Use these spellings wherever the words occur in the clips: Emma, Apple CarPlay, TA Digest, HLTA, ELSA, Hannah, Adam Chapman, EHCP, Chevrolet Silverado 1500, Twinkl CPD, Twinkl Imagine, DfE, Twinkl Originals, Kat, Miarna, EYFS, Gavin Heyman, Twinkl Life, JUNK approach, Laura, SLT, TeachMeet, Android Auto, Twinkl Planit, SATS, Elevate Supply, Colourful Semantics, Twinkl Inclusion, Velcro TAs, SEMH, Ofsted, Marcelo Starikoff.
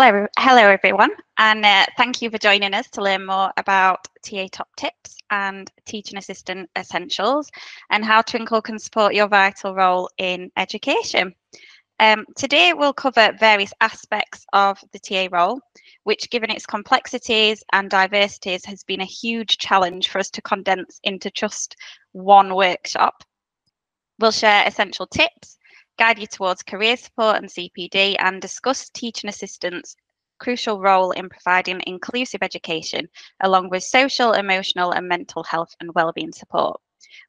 Hello everyone, and thank you for joining us to learn more about TA Top Tips and Teaching Assistant Essentials and how Twinkl can support your vital role in education. Today we'll cover various aspects of the TA role, which given its complexities and diversities has been a huge challenge for us to condense into just one workshop. We'll share essential tips, guide you towards career support and CPD, and discuss teaching assistants' crucial role in providing inclusive education, along with social, emotional and mental health and wellbeing support.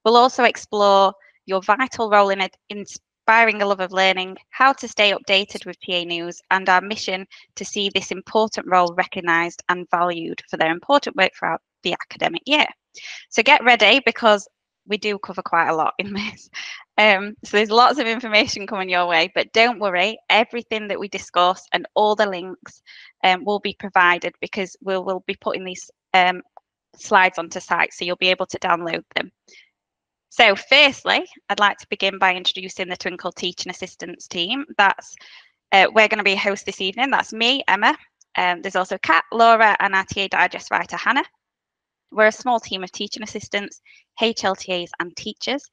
We'll also explore your vital role in inspiring a love of learning, how to stay updated with PA News, and our mission to see this important role recognised and valued for their important work throughout the academic year. So get ready, because we do cover quite a lot in this. So there's lots of information coming your way, but don't worry, everything that we discuss and all the links will be provided, because we will be putting these slides onto site, so you'll be able to download them. So firstly, I'd like to begin by introducing the Twinkl Teaching Assistants team. That's we're going to be a host this evening. That's me, Emma. There's also Kat, Laura and our TA Digest writer, Hannah. We're a small team of teaching assistants, HLTAs and teachers,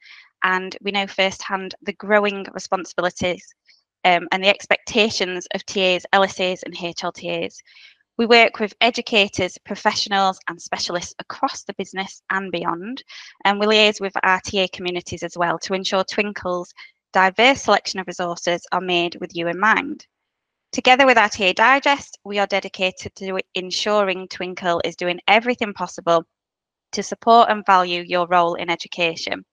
and we know firsthand the growing responsibilities and the expectations of TAs, LSAs and HLTAs. We work with educators, professionals and specialists across the business and beyond, and we liaise with our TA communities as well to ensure Twinkl's diverse selection of resources are made with you in mind. Together with our TA Digest, we are dedicated to ensuring Twinkl is doing everything possible to support and value your role in education.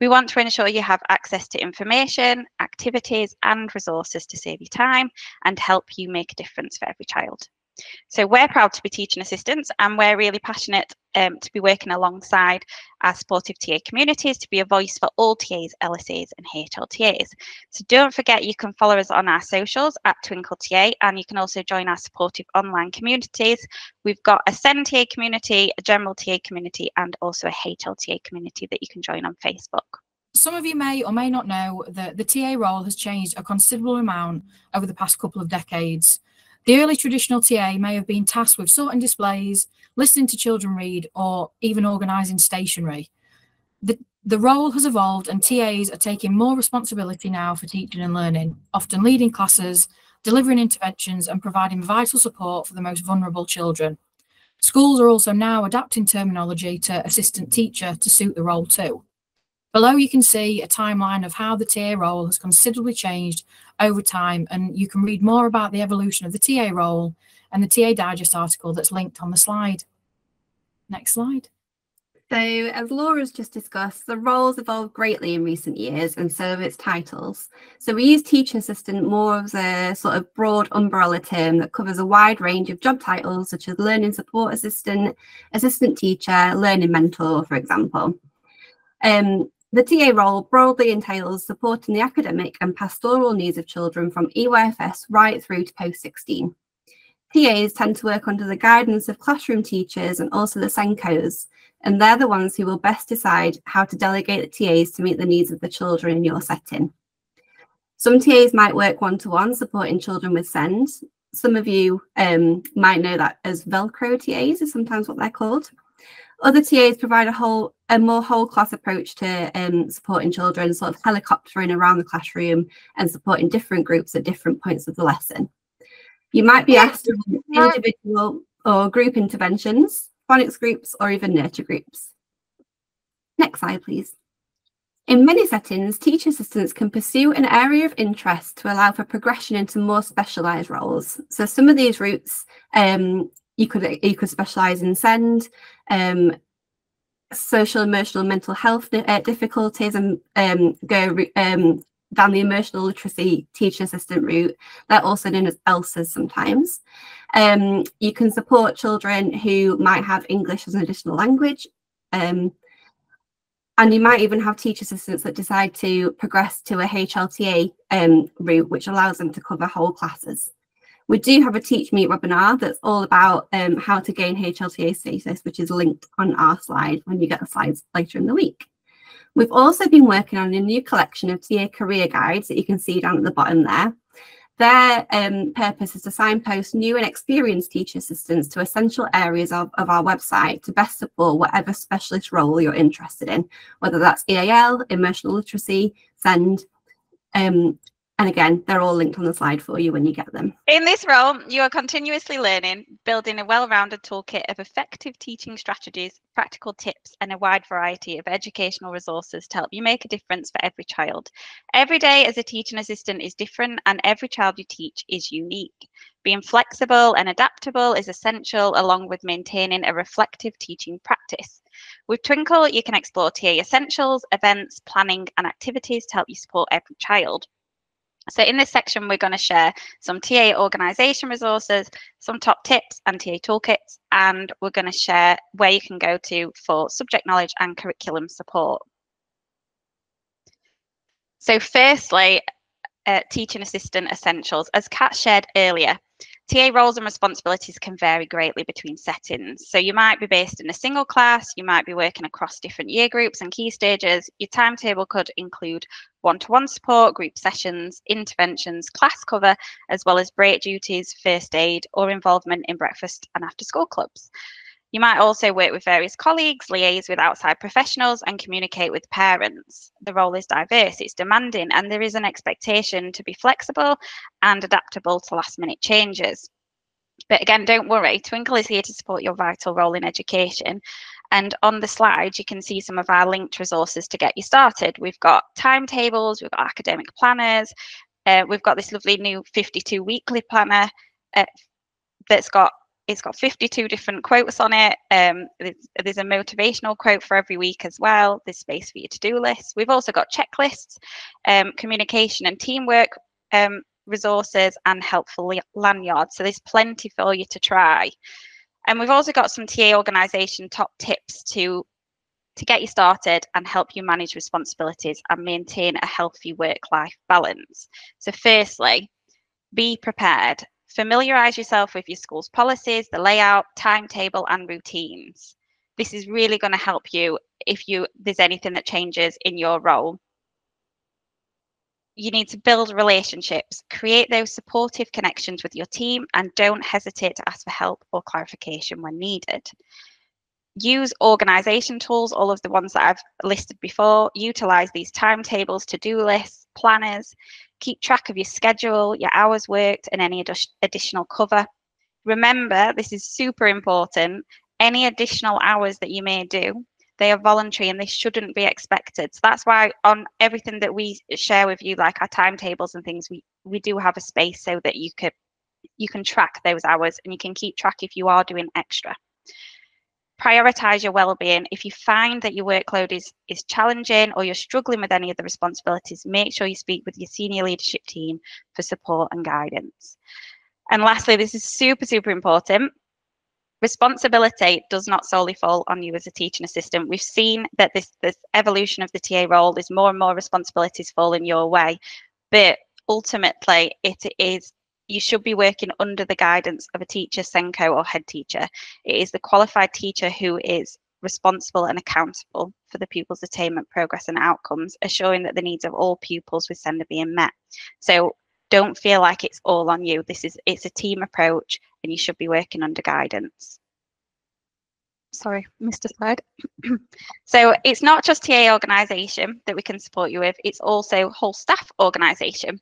We want to ensure you have access to information, activities and resources to save you time and help you make a difference for every child. So we're proud to be teaching assistants, and we're really passionate to be working alongside our supportive TA communities to be a voice for all TAs, LSAs and HLTAs. So don't forget, you can follow us on our socials at Twinkl TA, and you can also join our supportive online communities. We've got a SEND TA community, a general TA community and also a HLTA community that you can join on Facebook. Some of you may or may not know that the TA role has changed a considerable amount over the past couple of decades. The early traditional TA may have been tasked with sorting displays, listening to children read, or even organising stationery. The role has evolved, and TAs are taking more responsibility now for teaching and learning, often leading classes, delivering interventions and providing vital support for the most vulnerable children. Schools are also now adapting terminology to assistant teacher to suit the role too. Below you can see a timeline of how the TA role has considerably changed over time, and you can read more about the evolution of the TA role and the TA Digest article that's linked on the slide. Next slide. So as Laura's just discussed, the role's evolved greatly in recent years, and so have its titles. So we use teaching assistant more as a sort of broad umbrella term that covers a wide range of job titles, such as learning support assistant, assistant teacher, learning mentor, for example. The TA role broadly entails supporting the academic and pastoral needs of children from EYFS right through to post-16. TAs tend to work under the guidance of classroom teachers and also the SENCOs, and they're the ones who will best decide how to delegate the TAs to meet the needs of the children in your setting. Some TAs might work one-to-one supporting children with SEND. Some of you might know that as Velcro TAs is sometimes what they're called. Other TAs provide a more whole class approach to supporting children, sort of helicoptering around the classroom and supporting different groups at different points of the lesson. You might be asked to do individual or group interventions, phonics groups or even nurture groups. Next slide, please. In many settings, teacher assistants can pursue an area of interest to allow for progression into more specialised roles. So some of these routes you could specialise in SEND, social, emotional, mental health difficulties, and go down the emotional literacy teacher assistant route. They're also known as ELSAs sometimes. You can support children who might have English as an additional language, and you might even have teacher assistants that decide to progress to a HLTA route, which allows them to cover whole classes. We do have a TeachMeet webinar that's all about how to gain HLTA status, which is linked on our slide when you get the slides later in the week. We've also been working on a new collection of TA career guides that you can see down at the bottom there. Their purpose is to signpost new and experienced teacher assistants to essential areas of our website to best support whatever specialist role you're interested in, whether that's EAL, emotional literacy, SEND, and again, they're all linked on the slide for you when you get them. In this role, you are continuously learning, building a well-rounded toolkit of effective teaching strategies, practical tips, and a wide variety of educational resources to help you make a difference for every child. Every day as a teaching assistant is different, and every child you teach is unique. Being flexible and adaptable is essential, along with maintaining a reflective teaching practice. With Twinkl, you can explore TA essentials, events, planning, and activities to help you support every child. So in this section, we're going to share some TA organisation resources, some top tips and TA toolkits, and we're going to share where you can go to for subject knowledge and curriculum support. So firstly, teaching assistant essentials. As Kat shared earlier, TA roles and responsibilities can vary greatly between settings. So you might be based in a single class, you might be working across different year groups and key stages. Your timetable could include one-to-one support, group sessions, interventions, class cover, as well as break duties, first aid, or involvement in breakfast and after-school clubs. You might also work with various colleagues, liaise with outside professionals, and communicate with parents. The role is diverse, it's demanding, and there is an expectation to be flexible and adaptable to last-minute changes. But again, don't worry, Twinkl is here to support your vital role in education. And on the slide, you can see some of our linked resources to get you started. We've got timetables, we've got academic planners, we've got this lovely new 52 weekly planner that's got it's got 52 different quotes on it. There's a motivational quote for every week as well. There's space for your to-do lists. We've also got checklists, communication and teamwork resources, and helpful lanyards. So there's plenty for you to try. And we've also got some TA organisation top tips to get you started and help you manage responsibilities and maintain a healthy work-life balance. So firstly, be prepared. Familiarise yourself with your school's policies, the layout, timetable and routines. This is really going to help you if there's anything that changes in your role. You need to build relationships, create those supportive connections with your team, and don't hesitate to ask for help or clarification when needed. Use organisation tools, all of the ones that I've listed before. Utilise these timetables, to-do lists, planners. Keep track of your schedule, your hours worked, and any additional cover. Remember, this is super important, any additional hours that you may do, they are voluntary and they shouldn't be expected. So that's why on everything that we share with you, like our timetables and things, we do have a space so that you can track those hours, and you can keep track if you are doing extra. Prioritise your well-being. If you find that your workload is challenging or you're struggling with any of the responsibilities, make sure you speak with your senior leadership team for support and guidance. And lastly, this is super, super important. Responsibility does not solely fall on you as a teaching assistant. We've seen that this evolution of the TA role, there's more and more responsibilities falling your way. But ultimately, you should be working under the guidance of a teacher, SENCO or head teacher. It is the qualified teacher who is responsible and accountable for the pupils' attainment, progress and outcomes, assuring that the needs of all pupils with SEND are being met. So don't feel like it's all on you. It's a team approach, and you should be working under guidance. Sorry, missed a slide. So it's not just TA organisation that we can support you with, it's also whole staff organisation.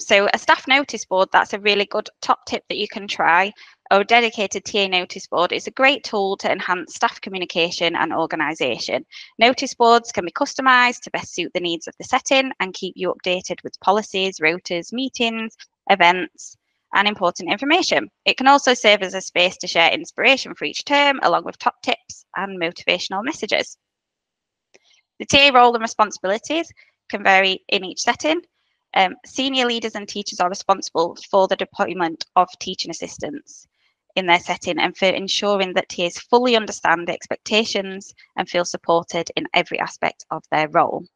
So a staff notice board, that's a really good top tip that you can try, or a dedicated TA notice board. It's a great tool to enhance staff communication and organisation. Notice boards can be customised to best suit the needs of the setting and keep you updated with policies, rotas, meetings, events and important information. It can also serve as a space to share inspiration for each term, along with top tips and motivational messages. The TA role and responsibilities can vary in each setting. Senior leaders and teachers are responsible for the deployment of teaching assistants in their setting and for ensuring that TAs fully understand the expectations and feel supported in every aspect of their role.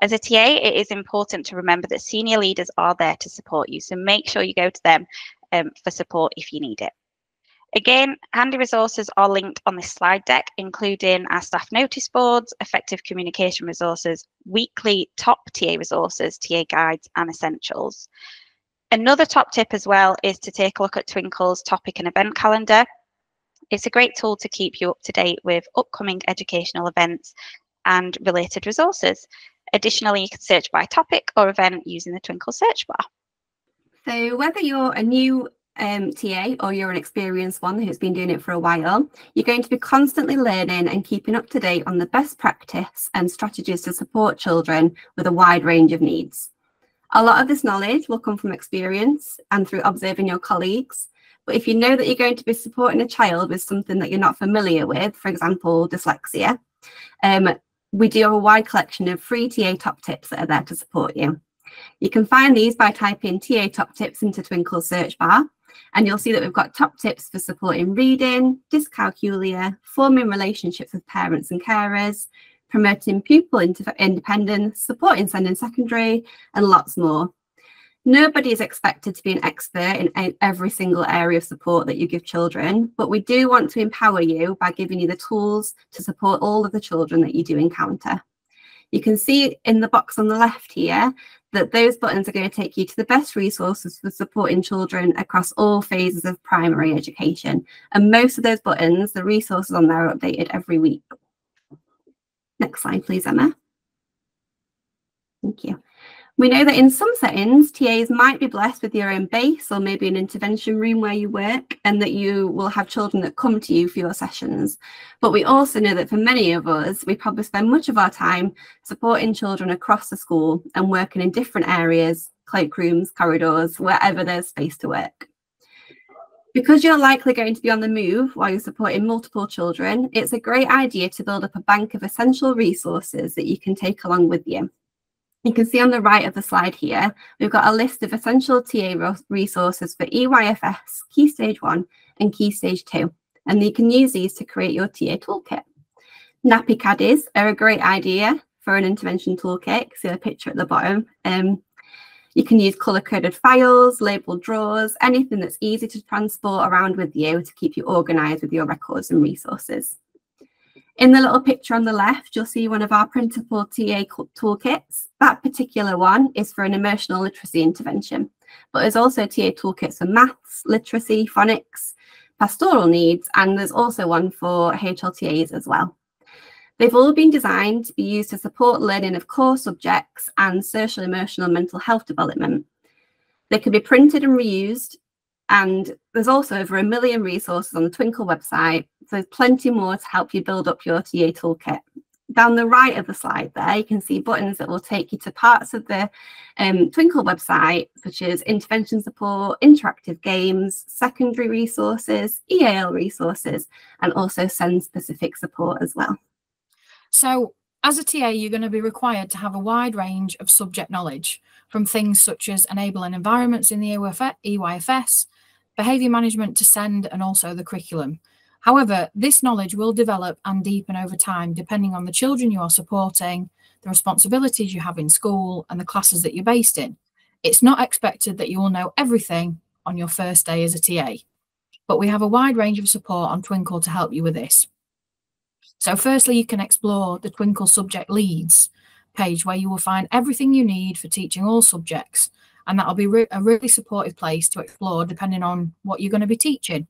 As a TA, it is important to remember that senior leaders are there to support you, so make sure you go to them for support if you need it. Again, handy resources are linked on this slide deck, including our staff notice boards, effective communication resources, weekly top TA resources, TA guides and essentials. Another top tip as well is to take a look at Twinkl's topic and event calendar. It's a great tool to keep you up to date with upcoming educational events and related resources. Additionally, you can search by topic or event using the Twinkl search bar. So whether you're a new TA or you're an experienced one who's been doing it for a while, you're going to be constantly learning and keeping up to date on the best practice and strategies to support children with a wide range of needs. A lot of this knowledge will come from experience and through observing your colleagues. But if you know that you're going to be supporting a child with something that you're not familiar with, for example, dyslexia, we do have a wide collection of free TA top tips that are there to support you. You can find these by typing TA top tips into Twinkl's search bar, and you'll see that we've got top tips for supporting reading, dyscalculia, forming relationships with parents and carers, promoting pupil independence, supporting SEND in secondary, and lots more. Nobody is expected to be an expert in every single area of support that you give children, but we do want to empower you by giving you the tools to support all of the children that you do encounter. You can see in the box on the left here that those buttons are going to take you to the best resources for supporting children across all phases of primary education. And most of those buttons, the resources on there, are updated every week. Next slide, please, Emma. Thank you. We know that in some settings, TAs might be blessed with your own base or maybe an intervention room where you work, and that you will have children that come to you for your sessions. But we also know that for many of us, we probably spend much of our time supporting children across the school and working in different areas, cloakrooms, corridors, wherever there's space to work. Because you're likely going to be on the move while you're supporting multiple children, it's a great idea to build up a bank of essential resources that you can take along with you. You can see on the right of the slide here, we've got a list of essential TA resources for EYFS, Key Stage 1 and Key Stage 2, and you can use these to create your TA toolkit. Nappy caddies are a great idea for an intervention toolkit, see the picture at the bottom. You can use colour-coded files, labelled drawers, anything that's easy to transport around with you to keep you organised with your records and resources. In the little picture on the left, you'll see one of our printable TA toolkits. That particular one is for an emotional literacy intervention, but there's also TA toolkits for maths, literacy, phonics, pastoral needs, and there's also one for HLTAs as well. They've all been designed to be used to support learning of core subjects and social, emotional, mental health development. They can be printed and reused, and there's also over 1 million resources on the Twinkl website, so there's plenty more to help you build up your TA toolkit. Down the right of the slide there, you can see buttons that will take you to parts of the Twinkl website, such as intervention support, interactive games, secondary resources, EAL resources, and also SEND-specific support as well. So, as a TA, you're going to be required to have a wide range of subject knowledge, from things such as enabling environments in the EYFS, behaviour management to SEND, and also the curriculum. However, this knowledge will develop and deepen over time, depending on the children you are supporting, the responsibilities you have in school, and the classes that you're based in. It's not expected that you will know everything on your first day as a TA, but we have a wide range of support on Twinkl to help you with this. So firstly, you can explore the Twinkl Subject Leads page, where you will find everything you need for teaching all subjects, and that'll be a really supportive place to explore depending on what you're going to be teaching.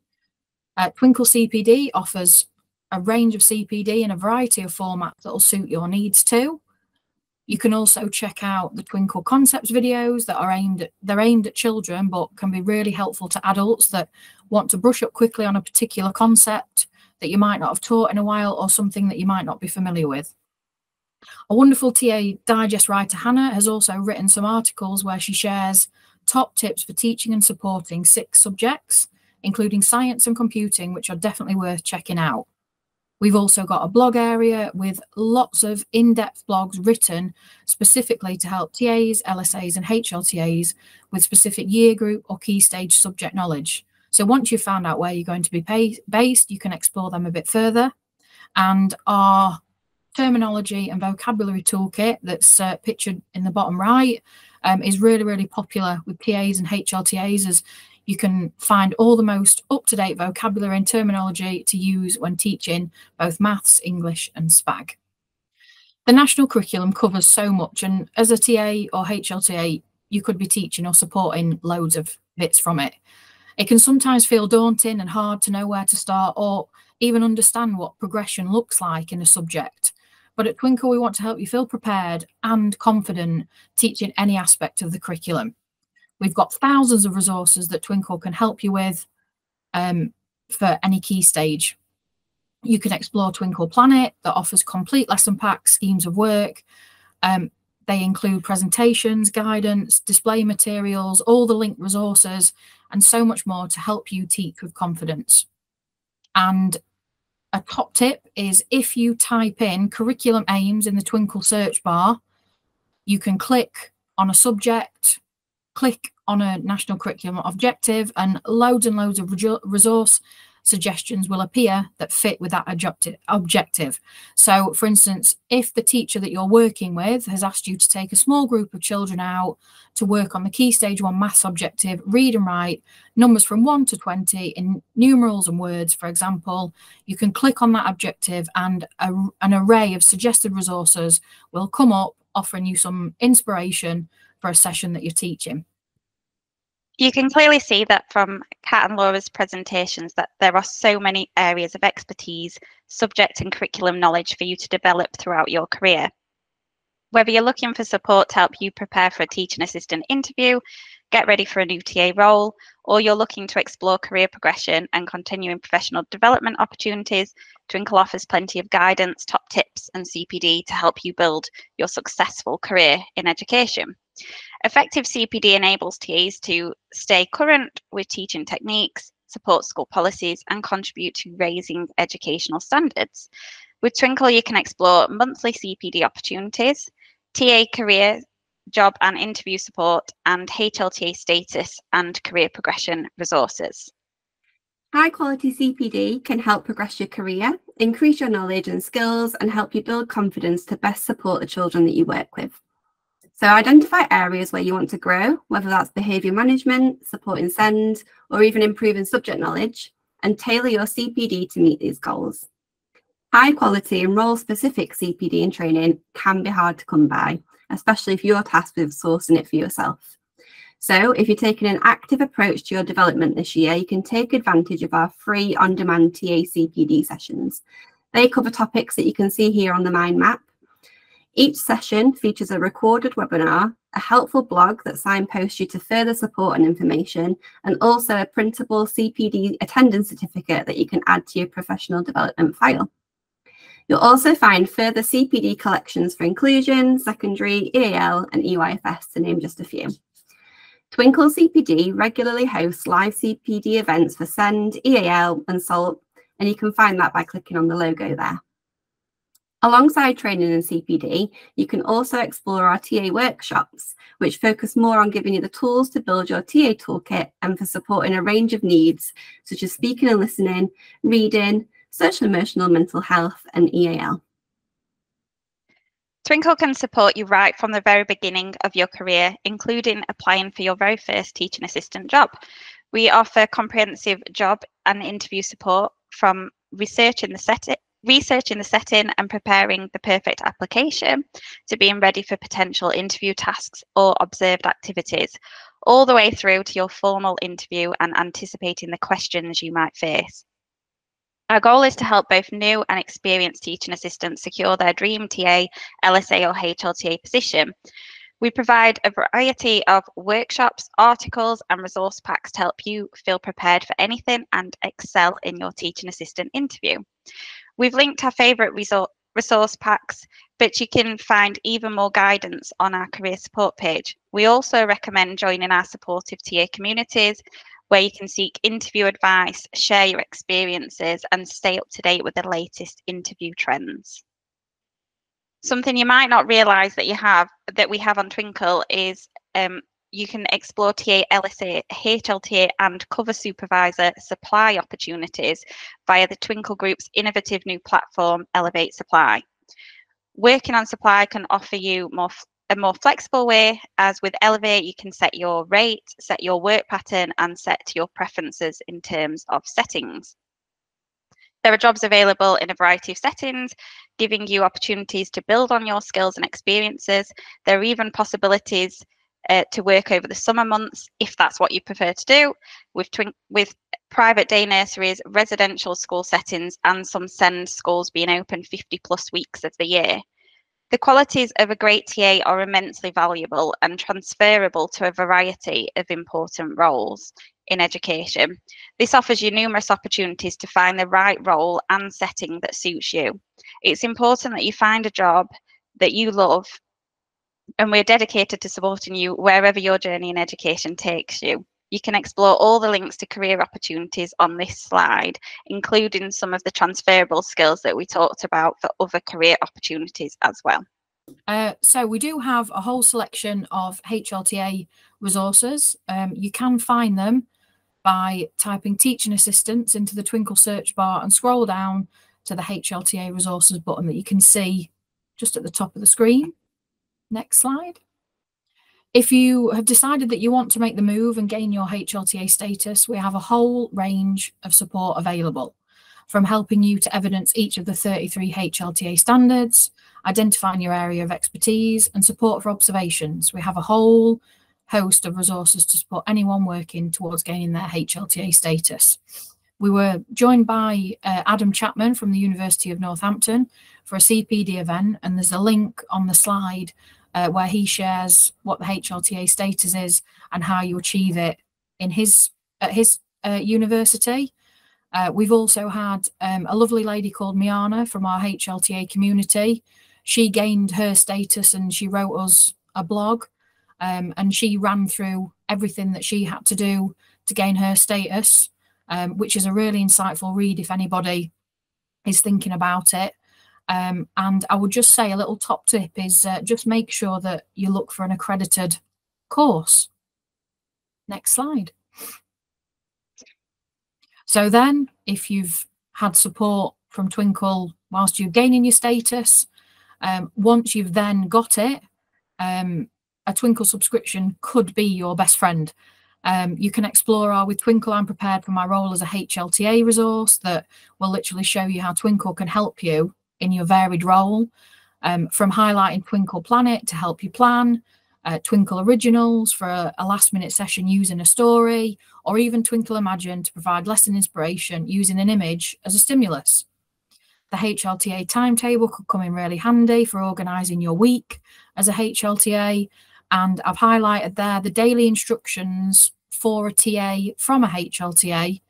Twinkl CPD offers a range of CPD in a variety of formats that will suit your needs too. You can also check out the Twinkl Concepts videos that are aimed at children, but can be really helpful to adults that want to brush up quickly on a particular concept that you might not have taught in a while, or something that you might not be familiar with. A wonderful TA Digest writer, Hannah, has also written some articles where she shares top tips for teaching and supporting 6 subjects, including science and computing, which are definitely worth checking out. We've also got a blog area with lots of in-depth blogs written specifically to help TAs, LSAs and HLTAs with specific year group or key stage subject knowledge. So once you've found out where you're going to be based, you can explore them a bit further. And our terminology and vocabulary toolkit that's pictured in the bottom right is really, really popular with PAs and HLTAs, as You can find all the most up-to-date vocabulary and terminology to use when teaching both maths, English and SPAG. The national curriculum covers so much, and as a TA or HLTA, you could be teaching or supporting loads of bits from it. It can sometimes feel daunting and hard to know where to start or even understand what progression looks like in a subject. But at Twinkl, we want to help you feel prepared and confident teaching any aspect of the curriculum. We've got thousands of resources that Twinkl can help you with for any key stage. You can explore Twinkl Planit, that offers complete lesson pack schemes of work. They include presentations, guidance, display materials, all the linked resources, and so much more to help you teach with confidence. And a top tip is if you type in curriculum aims in the Twinkl search bar, you can click on a subject, click on a national curriculum objective, and loads of resource suggestions will appear that fit with that objective. So, for instance, if the teacher that you're working with has asked you to take a small group of children out to work on the Key Stage 1 maths objective, read and write numbers from 1 to 20 in numerals and words, for example, you can click on that objective and an array of suggested resources will come up, offering you some inspiration for a session that you're teaching. You can clearly see that from Kat and Laura's presentations that there are so many areas of expertise, subject and curriculum knowledge for you to develop throughout your career. Whether you're looking for support to help you prepare for a teaching assistant interview, get ready for a new TA role, or you're looking to explore career progression and continuing professional development opportunities, Twinkl offers plenty of guidance, top tips and CPD to help you build your successful career in education. Effective CPD enables TAs to stay current with teaching techniques, support school policies, and contribute to raising educational standards. With Twinkl, you can explore monthly CPD opportunities, TA career, job and interview support, and HLTA status and career progression resources. High quality CPD can help progress your career, increase your knowledge and skills, and help you build confidence to best support the children that you work with. So identify areas where you want to grow, whether that's behaviour management, supporting SEND, or even improving subject knowledge, and tailor your CPD to meet these goals. High quality and role-specific CPD and training can be hard to come by, especially if you're tasked with sourcing it for yourself. So if you're taking an active approach to your development this year, you can take advantage of our free on-demand TA CPD sessions. They cover topics that you can see here on the mind map. Each session features a recorded webinar, a helpful blog that signposts you to further support and information, and also a printable CPD attendance certificate that you can add to your professional development file. You'll also find further CPD collections for inclusion, secondary, EAL and EYFS, to name just a few. Twinkl CPD regularly hosts live CPD events for SEND, EAL and SALT, and you can find that by clicking on the logo there. Alongside training in CPD, you can also explore our TA workshops, which focus more on giving you the tools to build your TA toolkit and for supporting a range of needs, such as speaking and listening, reading, social emotional mental health, and EAL. Twinkl can support you right from the very beginning of your career, including applying for your very first teaching assistant job. We offer comprehensive job and interview support, from researching the setting and preparing the perfect application to being ready for potential interview tasks or observed activities, all the way through to your formal interview and anticipating the questions you might face. Our goal is to help both new and experienced teaching assistants secure their dream TA, LSA or HLTA position. We provide a variety of workshops, articles and resource packs to help you feel prepared for anything and excel in your teaching assistant interview. We've linked our favourite resource packs, but you can find even more guidance on our career support page. We also recommend joining our supportive TA communities, where you can seek interview advice, share your experiences and stay up to date with the latest interview trends. Something you might not realise that we have on Twinkl is you can explore TA, LSA, HLTA and cover supervisor supply opportunities via the Twinkl Group's innovative new platform, Elevate Supply. Working on supply can offer you more a more flexible way, as with Elevate, you can set your rate, set your work pattern, and set your preferences in terms of settings. There are jobs available in a variety of settings, giving you opportunities to build on your skills and experiences. There are even possibilities to work over the summer months, if that's what you prefer to do, with private day nurseries, residential school settings, and some SEND schools being open 50+ weeks of the year. The qualities of a great TA are immensely valuable and transferable to a variety of important roles in education. This offers you numerous opportunities to find the right role and setting that suits you. It's important that you find a job that you love, and we're dedicated to supporting you wherever your journey in education takes you. You can explore all the links to career opportunities on this slide, including some of the transferable skills that we talked about for other career opportunities as well. So we do have a whole selection of HLTA resources. You can find them by typing teaching assistants into the Twinkl search bar and scroll down to the HLTA resources button that you can see just at the top of the screen. Next slide. If you have decided that you want to make the move and gain your HLTA status, we have a whole range of support available, from helping you to evidence each of the 33 HLTA standards, identifying your area of expertise, and support for observations. We have a whole host of resources to support anyone working towards gaining their HLTA status. We were joined by Adam Chapman from the University of Northampton for a CPD event, and there's a link on the slide where he shares what the HLTA status is and how you achieve it in his university. We've also had a lovely lady called Miarna from our HLTA community. She gained her status and she wrote us a blog, and she ran through everything that she had to do to gain her status, which is a really insightful read if anybody is thinking about it. And I would just say a little top tip is just make sure that you look for an accredited course. Next slide. So then, if you've had support from Twinkl whilst you're gaining your status, once you've then got it, a Twinkl subscription could be your best friend. You can explore our With Twinkl I'm Prepared for My Role as a HLTA resource that will literally show you how Twinkl can help you in your varied role, from highlighting Twinkl Planit to help you plan, Twinkl Originals for a last-minute session using a story, or even Twinkl Imagine to provide lesson inspiration using an image as a stimulus. The HLTA timetable could come in really handy for organising your week as a HLTA, and I've highlighted there the daily instructions for a TA from a HLTA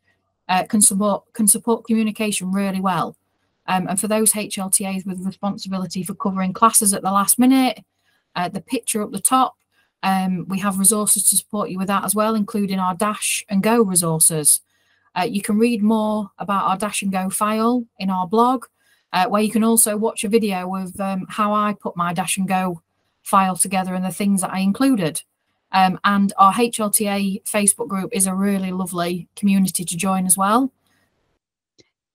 can support communication really well. And for those HLTAs with responsibility for covering classes at the last minute, the picture up the top, we have resources to support you with that as well, including our Dash and Go resources. You can read more about our Dash and Go file in our blog, where you can also watch a video of how I put my Dash and Go file together and the things that I included. And our HLTA Facebook group is a really lovely community to join as well.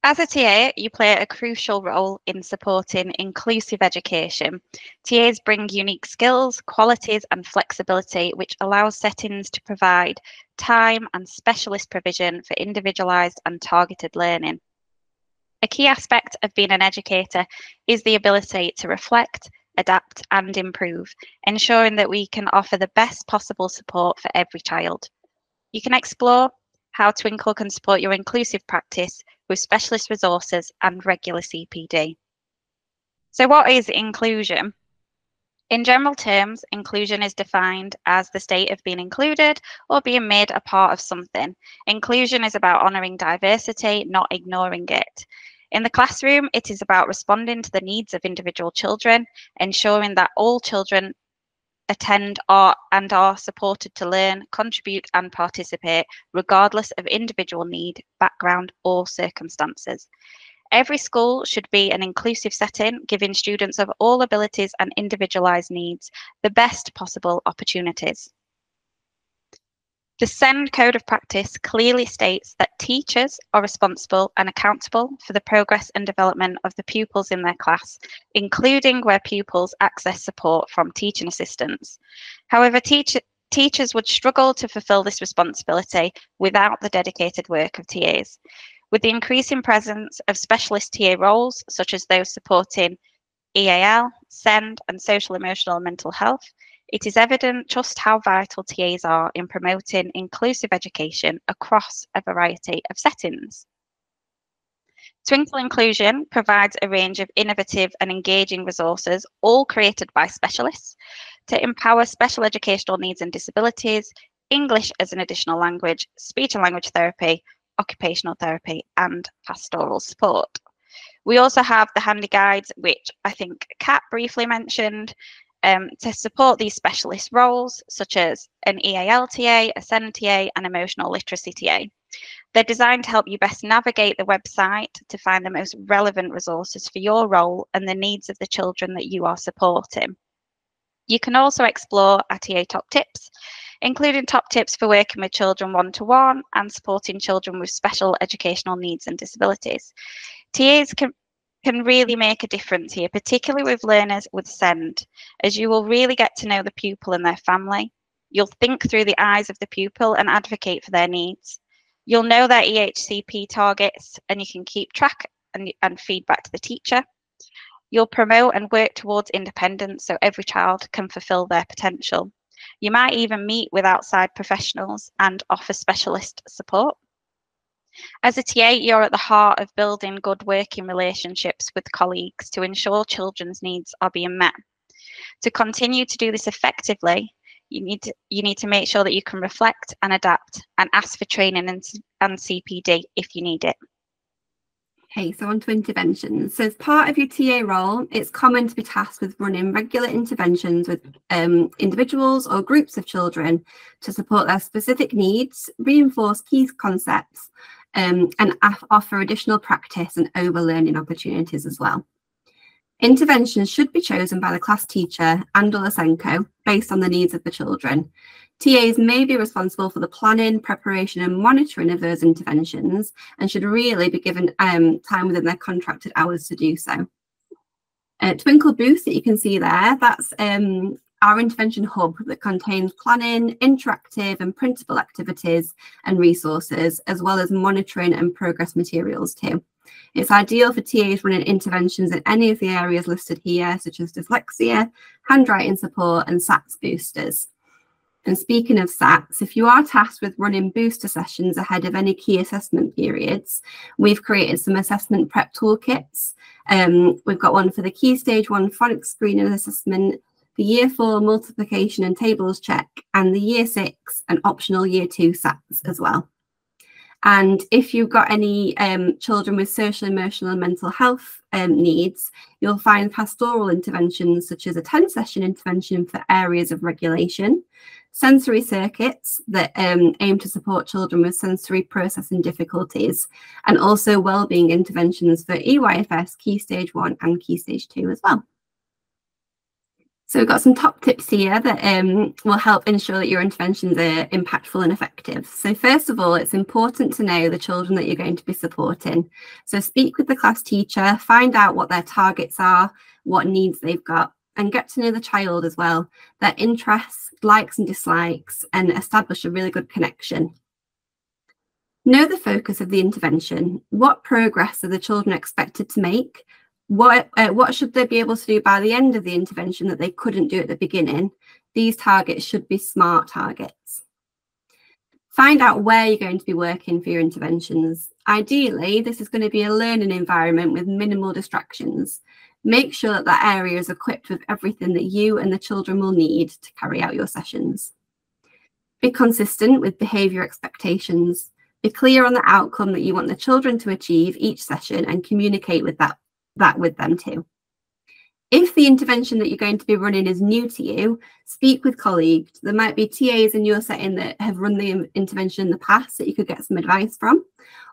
As a TA, you play a crucial role in supporting inclusive education. TAs bring unique skills, qualities and flexibility, which allows settings to provide time and specialist provision for individualised and targeted learning. A key aspect of being an educator is the ability to reflect, adapt and improve, ensuring that we can offer the best possible support for every child. You can explore how Twinkl can support your inclusive practice with specialist resources and regular CPD. So what is inclusion? In general terms, inclusion is defined as the state of being included or being made a part of something. Inclusion is about honouring diversity, not ignoring it. In the classroom, it is about responding to the needs of individual children, ensuring that all children attend and are supported to learn, contribute and participate, regardless of individual need, background or circumstances. Every school should be an inclusive setting, giving students of all abilities and individualised needs the best possible opportunities. The SEND Code of Practice clearly states that teachers are responsible and accountable for the progress and development of the pupils in their class, including where pupils access support from teaching assistants. However, teachers would struggle to fulfil this responsibility without the dedicated work of TAs. With the increasing presence of specialist TA roles, such as those supporting EAL, SEND and social, emotional and mental health, it is evident just how vital TAs are in promoting inclusive education across a variety of settings. Twinkl Inclusion provides a range of innovative and engaging resources, all created by specialists, to empower special educational needs and disabilities, English as an additional language, speech and language therapy, occupational therapy and pastoral support. We also have the handy guides, which I think Kat briefly mentioned, to support these specialist roles, such as an EAL TA, a SEND TA, and emotional literacy TA. They're designed to help you best navigate the website to find the most relevant resources for your role and the needs of the children that you are supporting. You can also explore our TA top tips, including top tips for working with children one-to-one and supporting children with special educational needs and disabilities. TAs can really make a difference here, particularly with learners with SEND, as you will really get to know the pupil and their family. You'll think through the eyes of the pupil and advocate for their needs. You'll know their EHCP targets and you can keep track and feedback to the teacher. You'll promote and work towards independence so every child can fulfil their potential. You might even meet with outside professionals and offer specialist support. As a TA, you're at the heart of building good working relationships with colleagues to ensure children's needs are being met. To continue to do this effectively, you need to make sure that you can reflect and adapt and ask for training and CPD if you need it. Okay, so on to interventions. So as part of your TA role, it's common to be tasked with running regular interventions with individuals or groups of children to support their specific needs, reinforce key concepts, and offer additional practice and over-learning opportunities as well. Interventions should be chosen by the class teacher and or the SENCO based on the needs of the children. TAs may be responsible for the planning, preparation and monitoring of those interventions and should really be given time within their contracted hours to do so. Twinkl booth that you can see there, that's our intervention hub that contains planning, interactive and printable activities and resources, as well as monitoring and progress materials too. It's ideal for TAs running interventions in any of the areas listed here, such as dyslexia, handwriting support and SATS boosters. And speaking of SATS, if you are tasked with running booster sessions ahead of any key assessment periods, we've created some assessment prep toolkits. We've got one for the Key Stage 1 phonics screening assessment, the Year 4 multiplication and tables check, and the Year 6 and optional Year 2 SATS as well. And if you've got any children with social, emotional and mental health needs, you'll find pastoral interventions such as a 10-session intervention for areas of regulation, sensory circuits that aim to support children with sensory processing difficulties, and also wellbeing interventions for EYFS, Key Stage 1 and Key Stage 2 as well. So we've got some top tips here that will help ensure that your interventions are impactful and effective. So first of all, it's important to know the children that you're going to be supporting. So speak with the class teacher, find out what their targets are, what needs they've got, and get to know the child as well, their interests, likes and dislikes, and establish a really good connection. Know the focus of the intervention. What progress are the children expected to make? What should they be able to do by the end of the intervention that they couldn't do at the beginning? These targets should be SMART targets. Find out where you're going to be working for your interventions. Ideally, this is going to be a learning environment with minimal distractions. Make sure that that area is equipped with everything that you and the children will need to carry out your sessions. Be consistent with behaviour expectations. Be clear on the outcome that you want the children to achieve each session and communicate with that with them too. If the intervention that you're going to be running is new to you, speak with colleagues. There might be TAs in your setting that have run the intervention in the past that you could get some advice from.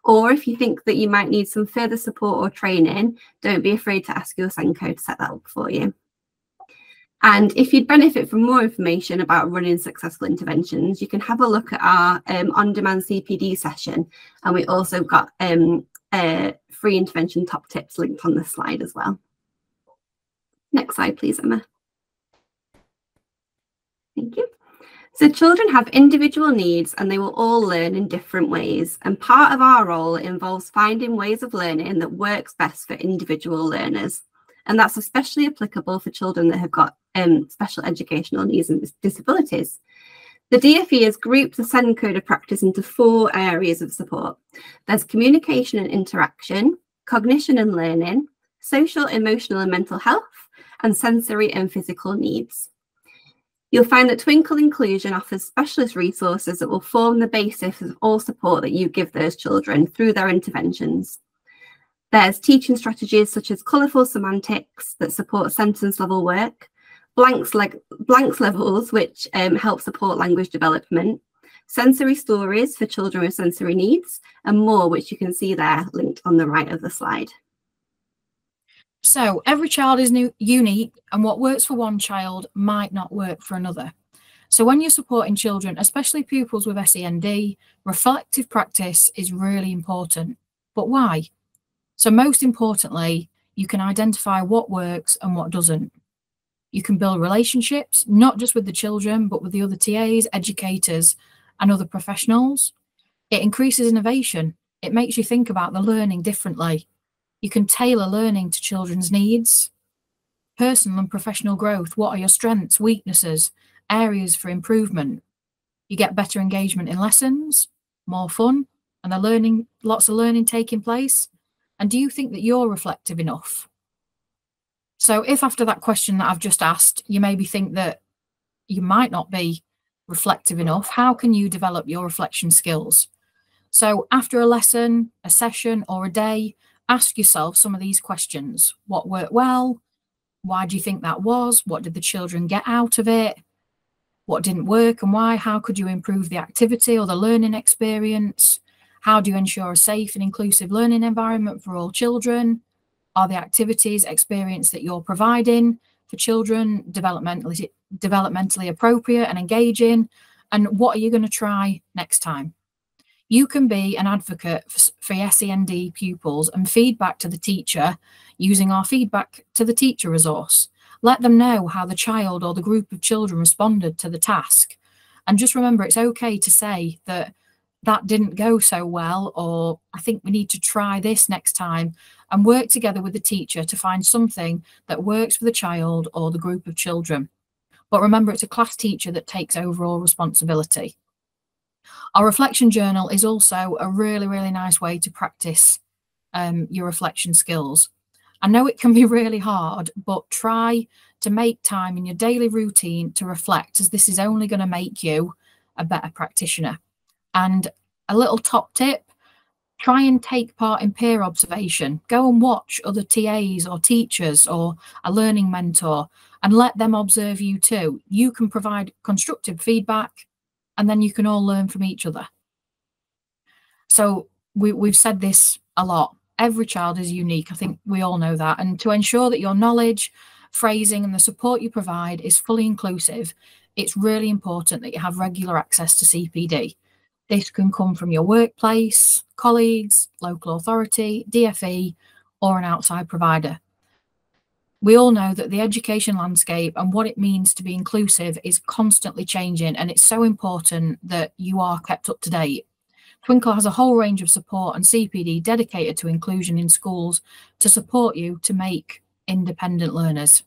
Or if you think that you might need some further support or training, don't be afraid to ask your SENCO to set that up for you. And if you'd benefit from more information about running successful interventions, you can have a look at our on-demand CPD session. And we also got free intervention top tips linked on this slide as well. Next slide, please, Emma. Thank you. So children have individual needs and they will all learn in different ways. And part of our role involves finding ways of learning that works best for individual learners. And that's especially applicable for children that have got special educational needs and disabilities. The DfE has grouped the SEND code of practice into 4 areas of support. There's communication and interaction, cognition and learning, social, emotional and mental health, and sensory and physical needs. You'll find that Twinkl Inclusion offers specialist resources that will form the basis of all support that you give those children through their interventions. There's teaching strategies such as colourful semantics that support sentence level work, blanks levels, which help support language development, sensory stories for children with sensory needs, and more, which you can see there linked on the right of the slide. So every child is unique, and what works for one child might not work for another. So when you're supporting children, especially pupils with SEND, reflective practice is really important. But why? So most importantly, you can identify what works and what doesn't. You can build relationships, not just with the children, but with the other TAs, educators and other professionals. It increases innovation. It makes you think about the learning differently. You can tailor learning to children's needs. Personal and professional growth. What are your strengths, weaknesses, areas for improvement? You get better engagement in lessons, more fun, and the learning, lots of learning taking place. And do you think that you're reflective enough? So if after that question that I've just asked, you maybe think that you might not be reflective enough, how can you develop your reflection skills? So after a lesson, a session or a day, ask yourself some of these questions. What worked well? Why do you think that was? What did the children get out of it? What didn't work and why? How could you improve the activity or the learning experience? How do you ensure a safe and inclusive learning environment for all children? Are the activities, experience that you're providing for children developmentally appropriate and engaging? And what are you going to try next time? You can be an advocate for SEND pupils and feedback to the teacher using our feedback to the teacher resource. Let them know how the child or the group of children responded to the task. And just remember, it's okay to say that that didn't go so well, or I think we need to try this next time, and work together with the teacher to find something that works for the child or the group of children. But remember, it's a class teacher that takes overall responsibility. Our reflection journal is also a really, really nice way to practice your reflection skills. I know it can be really hard, but try to make time in your daily routine to reflect, as this is only going to make you a better practitioner. And a little top tip, try and take part in peer observation. Go and watch other TAs or teachers or a learning mentor and let them observe you too. You can provide constructive feedback and then you can all learn from each other. So we've said this a lot. Every child is unique. I think we all know that. And to ensure that your knowledge, phrasing and the support you provide is fully inclusive, it's really important that you have regular access to CPD. This can come from your workplace, colleagues, local authority, DfE, or an outside provider. We all know that the education landscape and what it means to be inclusive is constantly changing, and it's so important that you are kept up to date. Twinkl has a whole range of support and CPD dedicated to inclusion in schools to support you to make independent learners.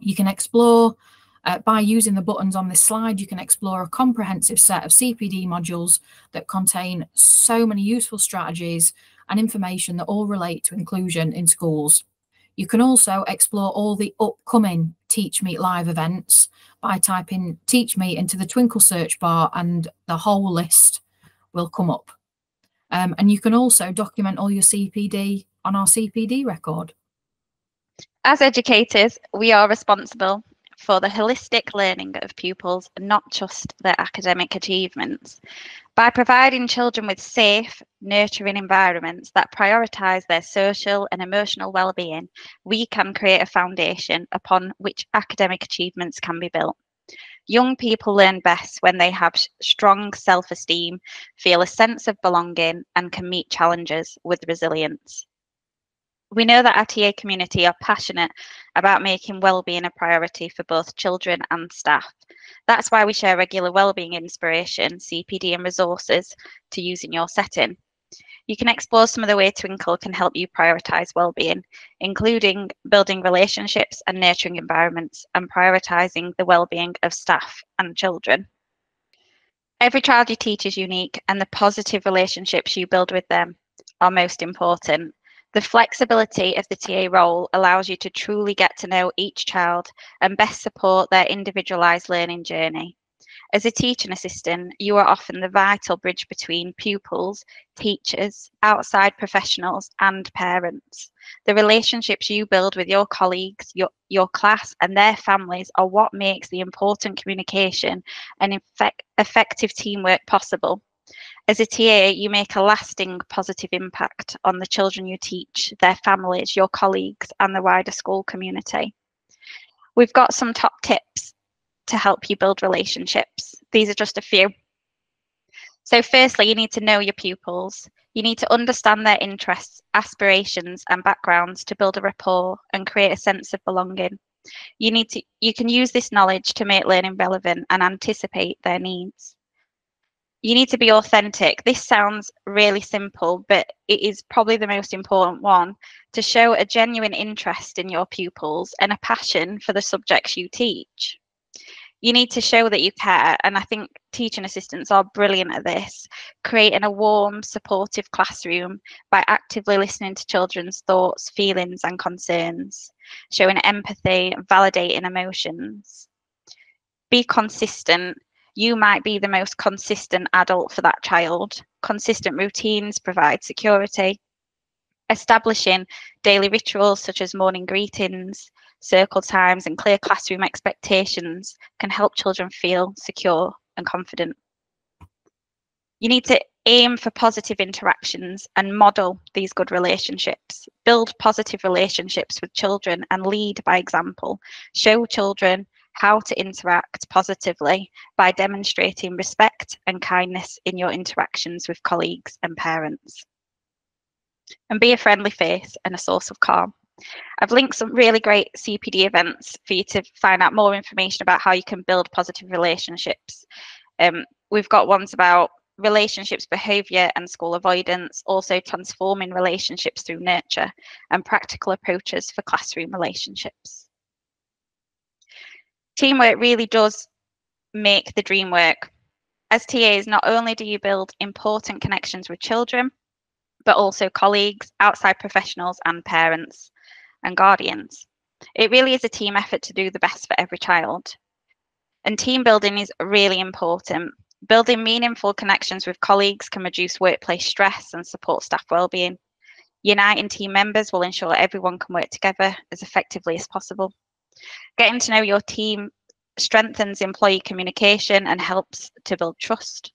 You can explore by using the buttons on this slide, you can explore a comprehensive set of CPD modules that contain so many useful strategies and information that all relate to inclusion in schools. You can also explore all the upcoming TeachMeet live events by typing TeachMeet into the Twinkl search bar and the whole list will come up. And you can also document all your CPD on our CPD record. As educators, we are responsible for the holistic learning of pupils, not just their academic achievements. By providing children with safe, nurturing environments that prioritise their social and emotional well-being, we can create a foundation upon which academic achievements can be built. Young people learn best when they have strong self-esteem, feel a sense of belonging, and can meet challenges with resilience. We know that our TA community are passionate about making wellbeing a priority for both children and staff. That's why we share regular wellbeing inspiration, CPD and resources to use in your setting. You can explore some of the way Twinkl can help you prioritise wellbeing, including building relationships and nurturing environments and prioritising the wellbeing of staff and children. Every child you teach is unique, and the positive relationships you build with them are most important. The flexibility of the TA role allows you to truly get to know each child and best support their individualised learning journey. As a teaching assistant, you are often the vital bridge between pupils, teachers, outside professionals and parents. The relationships you build with your colleagues, your class and their families are what makes the important communication and effective teamwork possible. As a TA, you make a lasting positive impact on the children you teach, their families, your colleagues and the wider school community. We've got some top tips to help you build relationships. These are just a few. So firstly, you need to know your pupils. You need to understand their interests, aspirations and backgrounds to build a rapport and create a sense of belonging. You can use this knowledge to make learning relevant and anticipate their needs. You need to be authentic. This sounds really simple, but it is probably the most important one. To show a genuine interest in your pupils and a passion for the subjects you teach. You need to show that you care, and I think teaching assistants are brilliant at this, creating a warm, supportive classroom by actively listening to children's thoughts, feelings and concerns, showing empathy and validating emotions. Be consistent. You might be the most consistent adult for that child. Consistent routines provide security. Establishing daily rituals such as morning greetings, circle times and clear classroom expectations can help children feel secure and confident. You need to aim for positive interactions and model these good relationships. Build positive relationships with children and lead by example. Show children how to interact positively by demonstrating respect and kindness in your interactions with colleagues and parents. And be a friendly face and a source of calm. I've linked some really great CPD events for you to find out more information about how you can build positive relationships. We've got ones about relationships, behaviour and school avoidance, also transforming relationships through nurture and practical approaches for classroom relationships. Teamwork really does make the dream work. As TAs, not only do you build important connections with children, but also colleagues, outside professionals and parents and guardians. It really is a team effort to do the best for every child. And team building is really important. Building meaningful connections with colleagues can reduce workplace stress and support staff wellbeing. Uniting team members will ensure everyone can work together as effectively as possible. Getting to know your team strengthens employee communication and helps to build trust.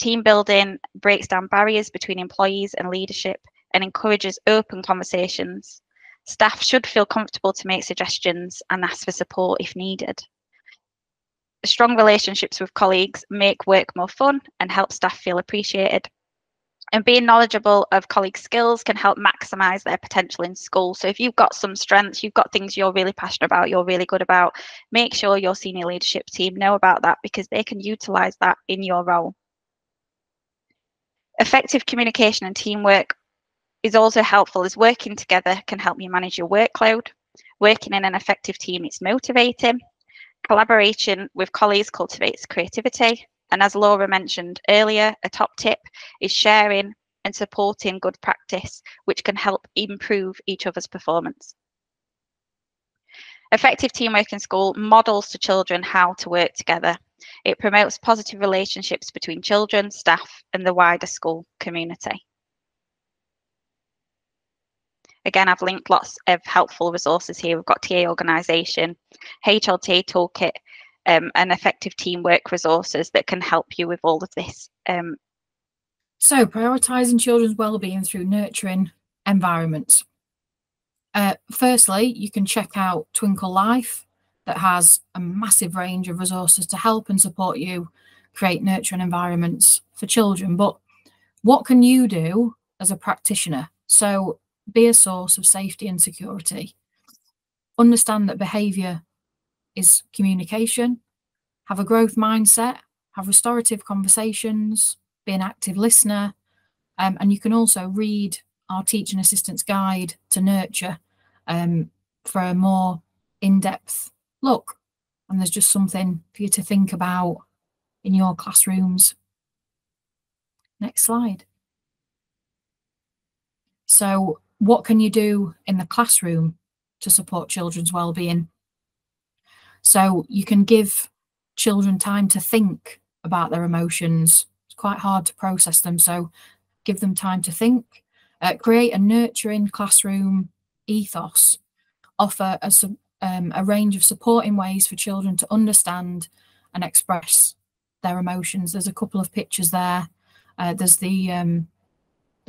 Team building breaks down barriers between employees and leadership and encourages open conversations. Staff should feel comfortable to make suggestions and ask for support if needed. Strong relationships with colleagues make work more fun and help staff feel appreciated. And being knowledgeable of colleagues' skills can help maximise their potential in school. So if you've got some strengths, you've got things you're really passionate about, you're really good about, make sure your senior leadership team know about that because they can utilise that in your role. Effective communication and teamwork is also helpful as working together can help you manage your workload. Working in an effective team is motivating. Collaboration with colleagues cultivates creativity. And as Laura mentioned earlier, a top tip is sharing and supporting good practice, which can help improve each other's performance. Effective teamwork in school models to children how to work together. It promotes positive relationships between children, staff and the wider school community. Again, I've linked lots of helpful resources here. We've got TA organisation, HLTA toolkit, and effective teamwork resources that can help you with all of this. So prioritising children's wellbeing through nurturing environments. Firstly, you can check out Twinkl Life, that has a massive range of resources to help and support you create nurturing environments for children. But what can you do as a practitioner? So be a source of safety and security. Understand that behaviour is communication. Have a growth mindset. Have restorative conversations. Be an active listener. And you can also read our teaching assistance guide to nurture for a more in-depth look. And there's just something for you to think about in your classrooms. Next slide. So what can you do in the classroom to support children's wellbeing? So you can give children time to think about their emotions. It's quite hard to process them, so give them time to think. Create a nurturing classroom ethos. Offer a range of supporting ways for children to understand and express their emotions. There's a couple of pictures there. There's the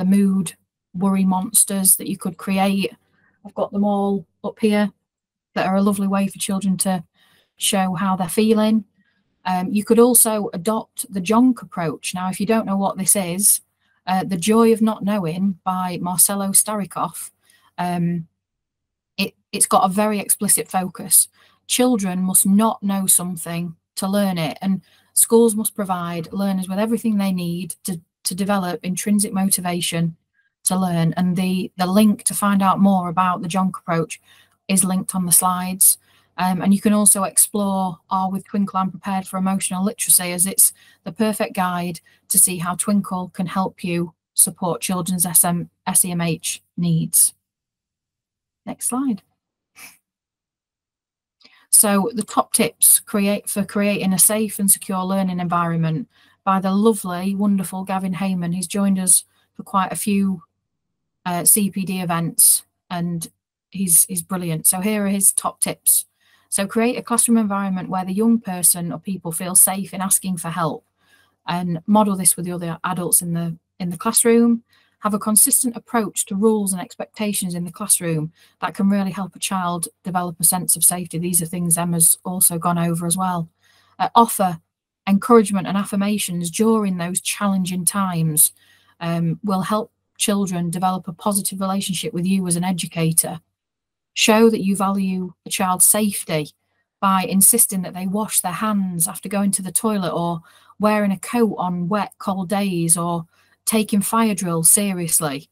mood worry monsters that you could create. I've got them all up here, that are a lovely way for children to show how they're feeling. You could also adopt the JUNK approach. Now, if you don't know what this is, The Joy of Not Knowing by Marcelo Starikoff, it's got a very explicit focus. Children must not know something to learn it, and schools must provide learners with everything they need to develop intrinsic motivation to learn. And the link to find out more about the JUNK approach is linked on the slides. And you can also explore Are With Twinkl and Prepared for Emotional Literacy, as it's the perfect guide to see how Twinkl can help you support children's SEMH needs. Next slide. So the top tips for creating a safe and secure learning environment by the lovely, wonderful Gavin Heyman. He's joined us for quite a few CPD events, and he's brilliant. So here are his top tips. So create a classroom environment where the young person or people feel safe in asking for help, and model this with the other adults in the classroom. Have a consistent approach to rules and expectations in the classroom that can really help a child develop a sense of safety. These are things Emma's also gone over as well. Offer encouragement and affirmations during those challenging times will help children develop a positive relationship with you as an educator. Show that you value a child's safety by insisting that they wash their hands after going to the toilet, or wearing a coat on wet, cold days, or taking fire drills seriously.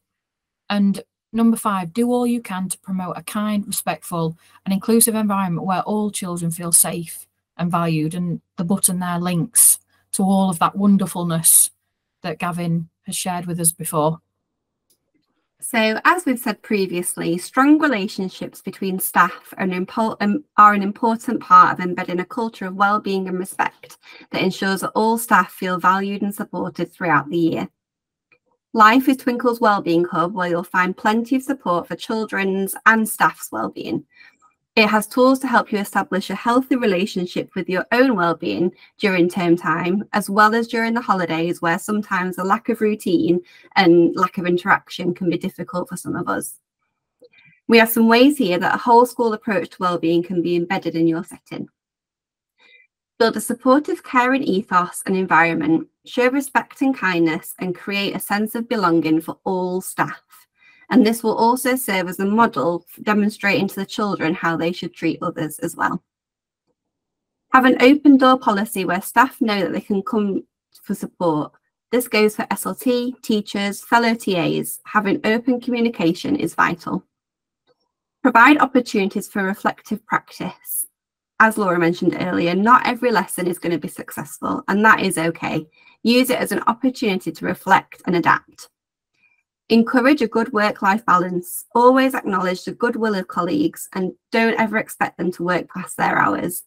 And number 5, do all you can to promote a kind, respectful and inclusive environment where all children feel safe and valued. And the button there links to all of that wonderfulness that Gavin has shared with us before. So, as we've said previously, strong relationships between staff are an important part of embedding a culture of wellbeing and respect that ensures that all staff feel valued and supported throughout the year. Life is Twinkl's wellbeing hub, where you'll find plenty of support for children's and staff's wellbeing. It has tools to help you establish a healthy relationship with your own wellbeing during term time, as well as during the holidays, where sometimes the lack of routine and lack of interaction can be difficult for some of us. We have some ways here that a whole school approach to wellbeing can be embedded in your setting. Build a supportive, caring ethos and environment, show respect and kindness, and create a sense of belonging for all staff. And this will also serve as a model for demonstrating to the children how they should treat others as well. Have an open door policy where staff know that they can come for support. This goes for SLT, teachers, fellow TAs. Having open communication is vital. Provide opportunities for reflective practice. As Laura mentioned earlier, not every lesson is going to be successful, and that is okay. Use it as an opportunity to reflect and adapt. Encourage a good work-life balance. Always acknowledge the goodwill of colleagues and don't ever expect them to work past their hours.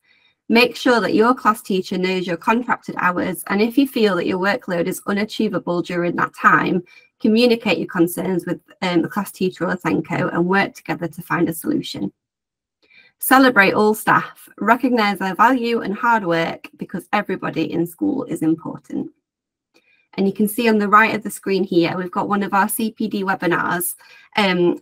Make sure that your class teacher knows your contracted hours, and if you feel that your workload is unachievable during that time, communicate your concerns with the class teacher or SENCO and work together to find a solution. Celebrate all staff, recognise their value and hard work because everybody in school is important. And you can see on the right of the screen here, we've got one of our CPD webinars,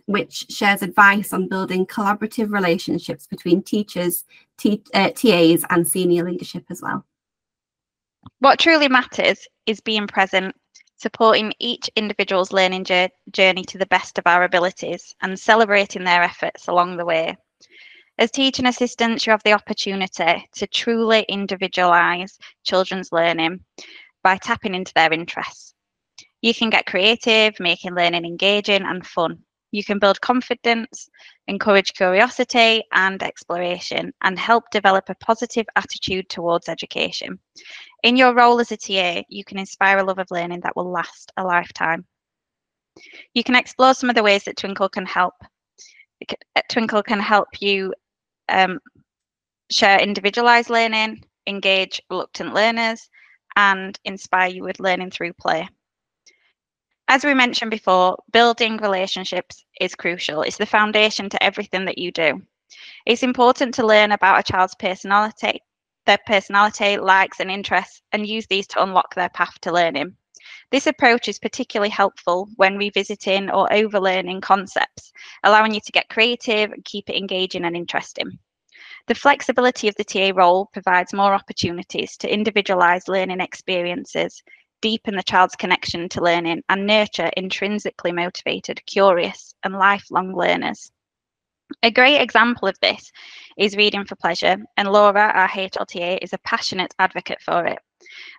which shares advice on building collaborative relationships between teachers, TAs and senior leadership as well. What truly matters is being present, supporting each individual's learning journey to the best of our abilities and celebrating their efforts along the way. As teaching assistants, you have the opportunity to truly individualise children's learning by tapping into their interests. You can get creative, making learning engaging and fun. You can build confidence, encourage curiosity and exploration, and help develop a positive attitude towards education. In your role as a TA, you can inspire a love of learning that will last a lifetime. You can explore some of the ways that Twinkl can help. Twinkl can help you share individualised learning, engage reluctant learners, and inspire you with learning through play. As we mentioned before, building relationships is crucial. It's the foundation to everything that you do. It's important to learn about a child's personality, their personality, likes and interests, and use these to unlock their path to learning. This approach is particularly helpful when revisiting or overlearning concepts, allowing you to get creative and keep it engaging and interesting. The flexibility of the TA role provides more opportunities to individualise learning experiences, deepen the child's connection to learning, and nurture intrinsically motivated, curious, and lifelong learners. A great example of this is Reading for Pleasure, and Laura, our HLTA, is a passionate advocate for it.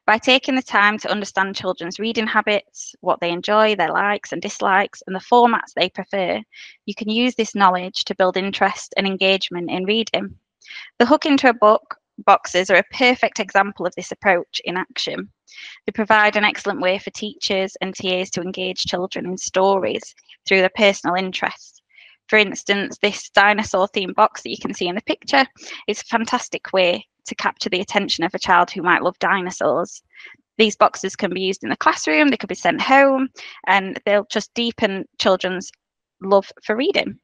By taking the time to understand children's reading habits, what they enjoy, their likes and dislikes, and the formats they prefer, you can use this knowledge to build interest and engagement in reading. The hook into a book boxes are a perfect example of this approach in action. They provide an excellent way for teachers and TAs to engage children in stories through their personal interests. For instance, this dinosaur themed box that you can see in the picture is a fantastic way to capture the attention of a child who might love dinosaurs. These boxes can be used in the classroom, they could be sent home, and they'll just deepen children's love for reading.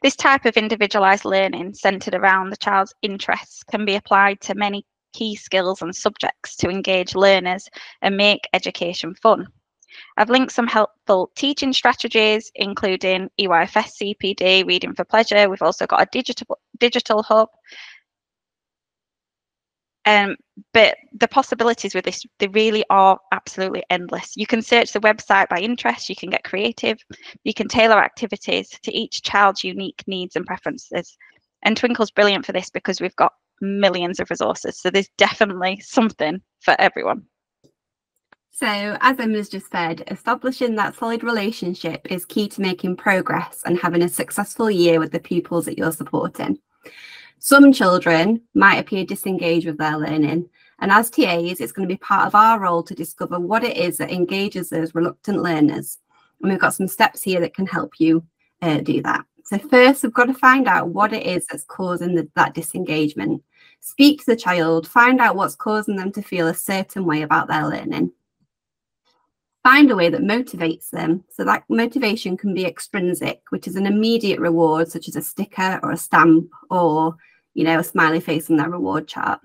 This type of individualised learning centred around the child's interests can be applied to many key skills and subjects to engage learners and make education fun. I've linked some helpful teaching strategies, including EYFS CPD, Reading for Pleasure. We've also got a digital hub. But the possibilities with this, they really are absolutely endless. You can search the website by interest, you can get creative, you can tailor activities to each child's unique needs and preferences. And Twinkl's brilliant for this because we've got millions of resources. So there's definitely something for everyone. So as Emma's just said, establishing that solid relationship is key to making progress and having a successful year with the pupils that you're supporting. Some children might appear disengaged with their learning, and as TAs, it's going to be part of our role to discover what it is that engages those reluctant learners. And we've got some steps here that can help you do that. So first, we've got to find out what it is that's causing that disengagement. Speak to the child, find out what's causing them to feel a certain way about their learning. Find a way that motivates them. So that motivation can be extrinsic, which is an immediate reward, such as a sticker or a stamp or, you know, a smiley face on their reward chart.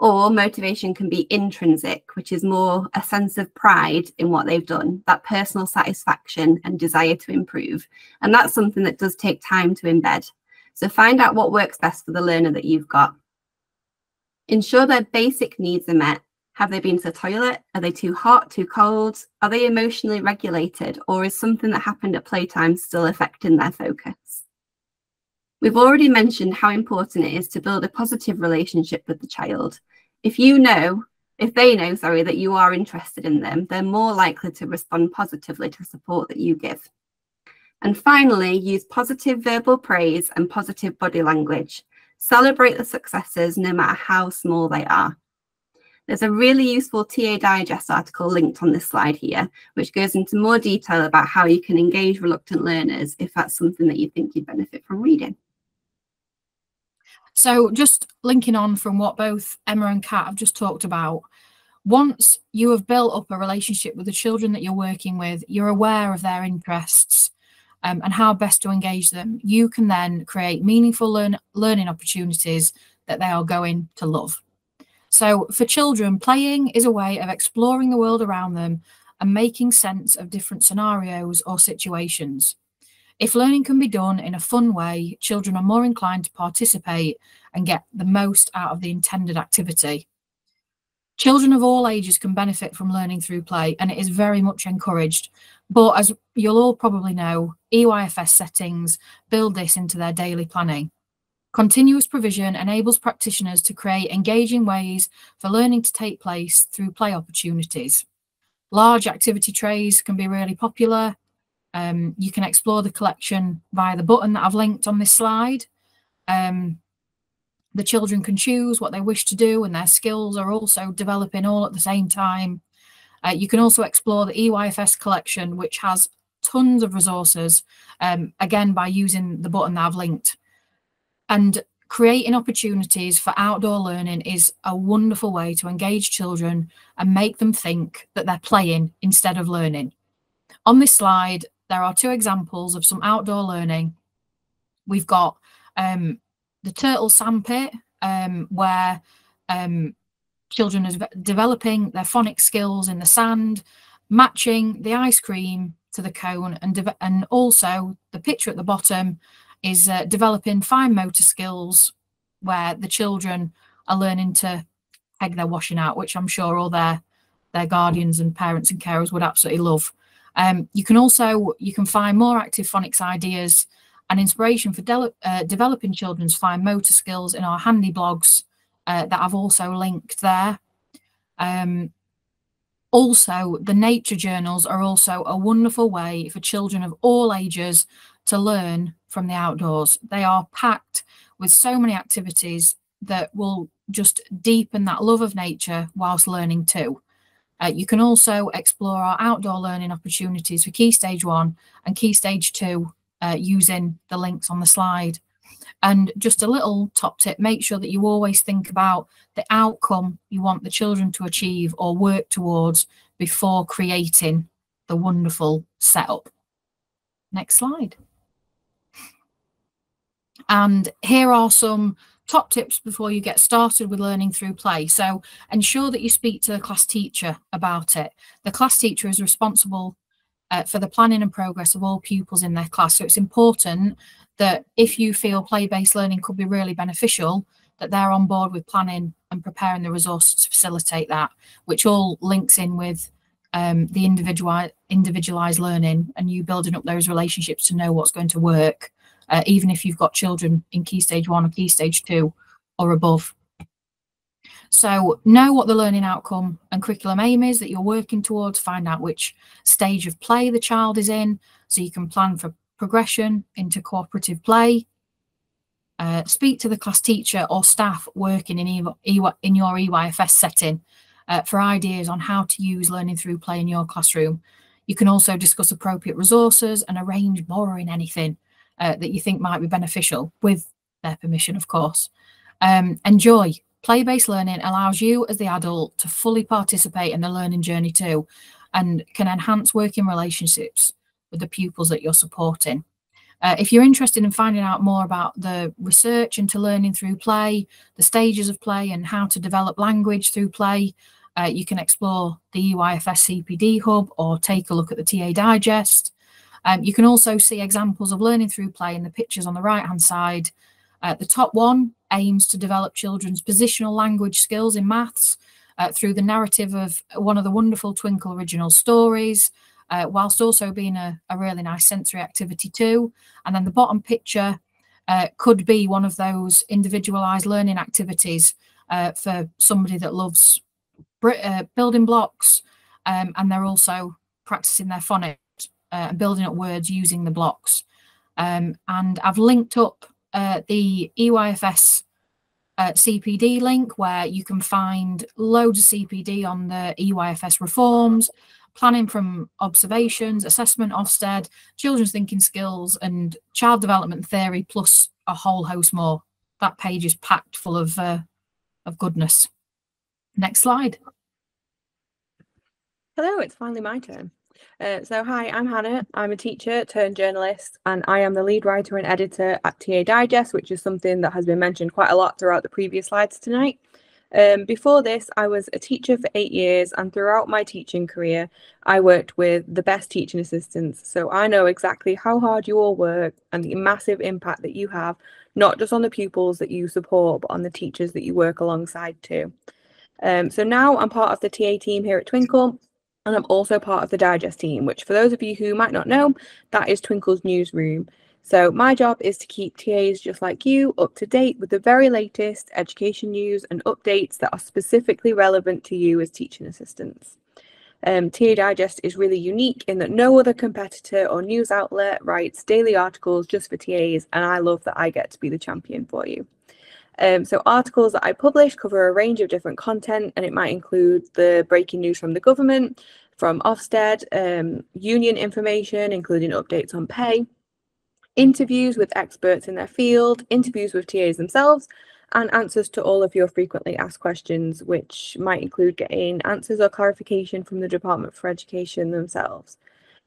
Or motivation can be intrinsic, which is more a sense of pride in what they've done, that personal satisfaction and desire to improve. And that's something that does take time to embed. So find out what works best for the learner that you've got. Ensure their basic needs are met. Have they been to the toilet? Are they too hot, too cold? Are they emotionally regulated? Or is something that happened at playtime still affecting their focus? We've already mentioned how important it is to build a positive relationship with the child. If they know that you are interested in them, they're more likely to respond positively to support that you give. And finally, use positive verbal praise and positive body language. Celebrate the successes no matter how small they are. There's a really useful TA Digest article linked on this slide here, which goes into more detail about how you can engage reluctant learners if that's something that you think you'd benefit from reading. So just linking on from what both Emma and Kat have just talked about, once you have built up a relationship with the children that you're working with, you're aware of their interests and how best to engage them, you can then create meaningful learning opportunities that they are going to love. So for children, playing is a way of exploring the world around them and making sense of different scenarios or situations. If learning can be done in a fun way, children are more inclined to participate and get the most out of the intended activity. Children of all ages can benefit from learning through play, and it is very much encouraged. But as you'll all probably know, EYFS settings build this into their daily planning. Continuous provision enables practitioners to create engaging ways for learning to take place through play opportunities. Large activity trays can be really popular. You can explore the collection via the button that I've linked on this slide. The children can choose what they wish to do, and their skills are also developing all at the same time. You can also explore the EYFS collection, which has tons of resources, again, by using the button that I've linked. And creating opportunities for outdoor learning is a wonderful way to engage children and make them think that they're playing instead of learning. On this slide, there are two examples of some outdoor learning. We've got the turtle sandpit, where children are developing their phonics skills in the sand, matching the ice cream to the cone, and also the picture at the bottom is developing fine motor skills, where the children are learning to peg their washing out, which I'm sure all their guardians and parents and carers would absolutely love. You can find more active phonics ideas and inspiration for developing children's fine motor skills in our handy blogs that I've also linked there. Also, the nature journals are also a wonderful way for children of all ages to learn from the outdoors. They are packed with so many activities that will just deepen that love of nature whilst learning too. You can also explore our outdoor learning opportunities for Key Stage 1 and Key Stage 2 using the links on the slide. And just a little top tip, make sure that you always think about the outcome you want the children to achieve or work towards before creating the wonderful setup. Next slide. And here are some top tips before you get started with learning through play. So ensure that you speak to the class teacher about it. The class teacher is responsible for the planning and progress of all pupils in their class. So it's important that if you feel play-based learning could be really beneficial, that they're on board with planning and preparing the resources to facilitate that, which all links in with the individualised learning and you building up those relationships to know what's going to work, even if you've got children in Key Stage 1 or Key Stage 2 or above. So know what the learning outcome and curriculum aim is that you're working towards, find out which stage of play the child is in, so you can plan for progression into cooperative play. Speak to the class teacher or staff working in your EYFS setting for ideas on how to use learning through play in your classroom. You can also discuss appropriate resources and arrange borrowing anything that you think might be beneficial, with their permission, of course. Enjoy. Play-based learning allows you as the adult to fully participate in the learning journey too, and can enhance working relationships with the pupils that you're supporting. If you're interested in finding out more about the research into learning through play, the stages of play and how to develop language through play, you can explore the EYFS CPD hub or take a look at the TA Digest. You can also see examples of learning through play in the pictures on the right-hand side. The top one aims to develop children's positional language skills in maths through the narrative of one of the wonderful Twinkl original stories, whilst also being a really nice sensory activity too. And then the bottom picture could be one of those individualised learning activities for somebody that loves building blocks, and they're also practising their phonics. And building up words using the blocks. And I've linked up the EYFS CPD link, where you can find loads of CPD on the EYFS reforms, planning from observations, assessment, Ofsted, children's thinking skills and child development theory, plus a whole host more. that page is packed full of goodness. Next slide. Hello, it's finally my turn. Hi, I'm Hannah. I'm a teacher turned journalist, and I am the lead writer and editor at TA Digest, which is something that has been mentioned quite a lot throughout the previous slides tonight. Before this, I was a teacher for 8 years, and throughout my teaching career, I worked with the best teaching assistants. So I know exactly how hard you all work and the massive impact that you have, not just on the pupils that you support, but on the teachers that you work alongside too. So now I'm part of the TA team here at Twinkl. And I'm also part of the Digest team, which for those of you who might not know, that is Twinkl's newsroom. So my job is to keep TAs just like you up to date with the very latest education news and updates that are specifically relevant to you as teaching assistants. TA Digest is really unique in that no other competitor or news outlet writes daily articles just for TAs, and I love that I get to be the champion for you. So articles that I publish cover a range of different content, and it might include the breaking news from the government, from Ofsted, union information, including updates on pay, interviews with experts in their field, interviews with TAs themselves, and answers to all of your frequently asked questions, which might include getting answers or clarification from the Department for Education themselves.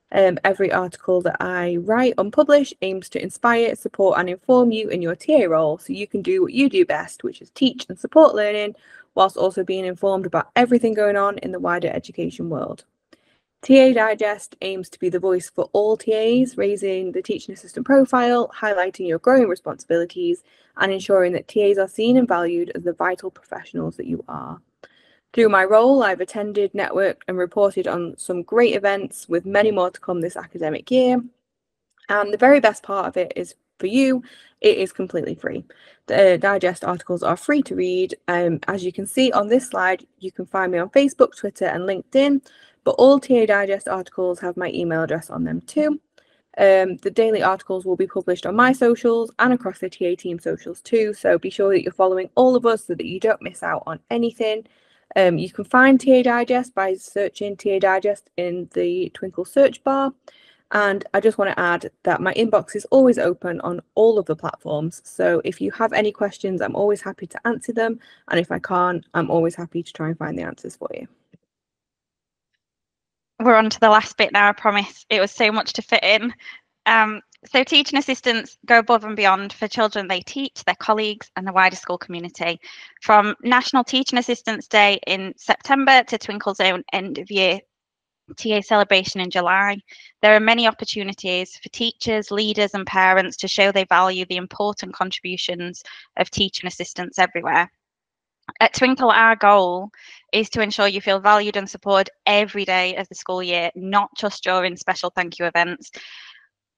Every article that I write and publish aims to inspire, support and inform you in your TA role so you can do what you do best, which is teach and support learning, whilst also being informed about everything going on in the wider education world. TA Digest aims to be the voice for all TAs, raising the teaching assistant profile, highlighting your growing responsibilities and ensuring that TAs are seen and valued as the vital professionals that you are. Through my role, I've attended, networked and reported on some great events with many more to come this academic year. And the very best part of it is for you, it is completely free. The Digest articles are free to read. As you can see on this slide, you can find me on Facebook, Twitter and LinkedIn, but all TA Digest articles have my email address on them too. The daily articles will be published on my socials and across the TA team socials too, so be sure that you're following all of us so that you don't miss out on anything. You can find TA Digest by searching TA Digest in the Twinkl search bar. And I just want to add that my inbox is always open on all of the platforms. So if you have any questions, I'm always happy to answer them. And if I can't, I'm always happy to try and find the answers for you. We're on to the last bit now, I promise. It was so much to fit in. So teaching assistants go above and beyond for children they teach, their colleagues and the wider school community. From National Teaching Assistants Day in September to Twinkl's own end of year TA celebration in July, there are many opportunities for teachers, leaders and parents to show they value the important contributions of teaching assistants everywhere. At Twinkl, our goal is to ensure you feel valued and supported every day of the school year, not just during special thank you events.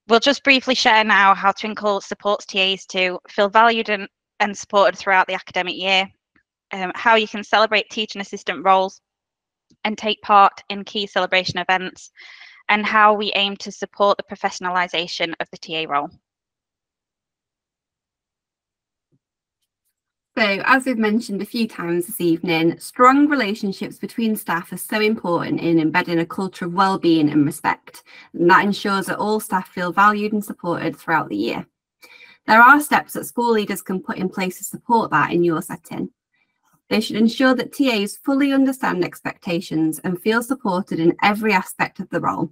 We'll just briefly share now how Twinkl supports TAs to feel valued and supported throughout the academic year, how you can celebrate teaching assistant roles and take part in key celebration events, and how we aim to support the professionalisation of the TA role. So, as we've mentioned a few times this evening, strong relationships between staff are so important in embedding a culture of wellbeing and respect, and that ensures that all staff feel valued and supported throughout the year. There are steps that school leaders can put in place to support that in your setting. They should ensure that TAs fully understand expectations and feel supported in every aspect of the role.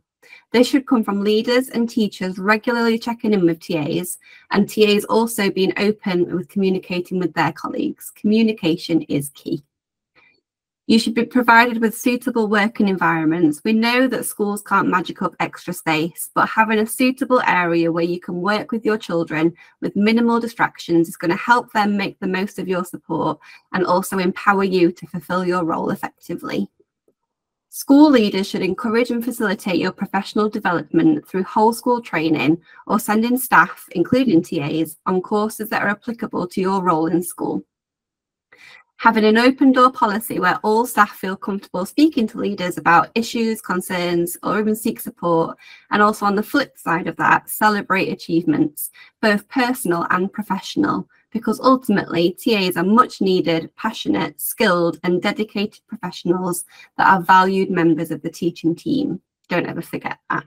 This should come from leaders and teachers regularly checking in with TAs, and TAs also being open with communicating with their colleagues. Communication is key. You should be provided with suitable working environments. We know that schools can't magic up extra space, but having a suitable area where you can work with your children with minimal distractions is going to help them make the most of your support and also empower you to fulfil your role effectively. School leaders should encourage and facilitate your professional development through whole school training or sending staff, including TAs, on courses that are applicable to your role in school. Having an open door policy where all staff feel comfortable speaking to leaders about issues, concerns, or even seek support, and also on the flip side of that, celebrate achievements, both personal and professional, because ultimately TAs are much needed, passionate, skilled and dedicated professionals that are valued members of the teaching team. Don't ever forget that.